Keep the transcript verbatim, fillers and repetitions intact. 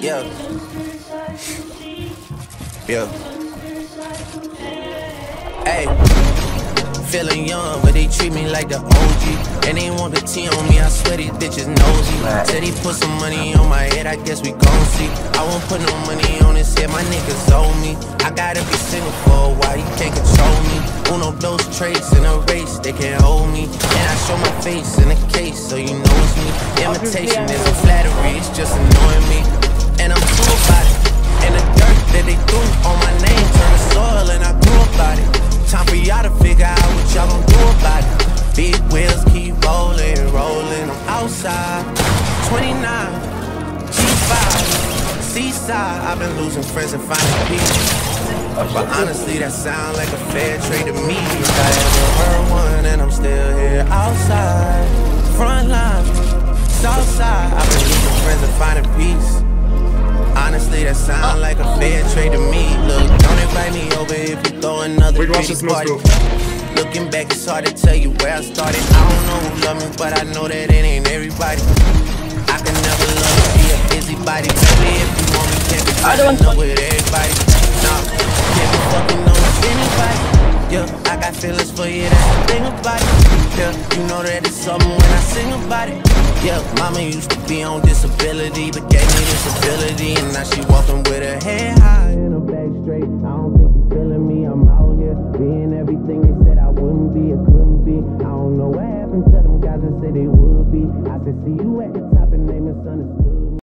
Yeah. Yeah. Hey. Feeling young, but they treat me like the O G. And they want the T on me, I swear these bitches nosy. Said he put some money on my head, I guess we gon' see. I won't put no money on his head, my niggas owe me. I gotta be single for a while, he can't control me. Uno blows traits in a race, they can't hold me. And I show my face in a case, so you know it's me. Imitation isn't flattery, it's just annoying me. And I'm cool about it. And the dirt that they threw on my name turned to soil, and I grew about it. Time for y'all to figure out what y'all gon' do about it. Big wheels keep rolling, rolling. I'm outside, twenty-nine, G five, seaside. I've been losing friends and finding peace. But honestly, that sound like a fair trade to me. If I ever heard one, and I'm still here outside, front line, south side. I've been losing friends and finding peace. Honestly, that sound like a fair trade to me. Look, don't invite me over if you throw another bitty party. Looking back, it's hard to tell you where I started. I don't know who loved me, but I know that it ain't everybody. I can never love to be a busybody. Tell me if you want me, can't be fucking up with everybody. Nah, can't be fucking up with anybody. Yeah, I got feelings for you, that's the thing about it. Yeah, you know that it's something when I sing about it. Yeah, mama used to be on disability, but gave me this ability, and now she walking with her head high and her back straight. I don't think you feeling me, I'm out here being everything they said I wouldn't be or couldn't be. I don't know what happened to them guys that said they would be. I said see you at the top and they misunderstood.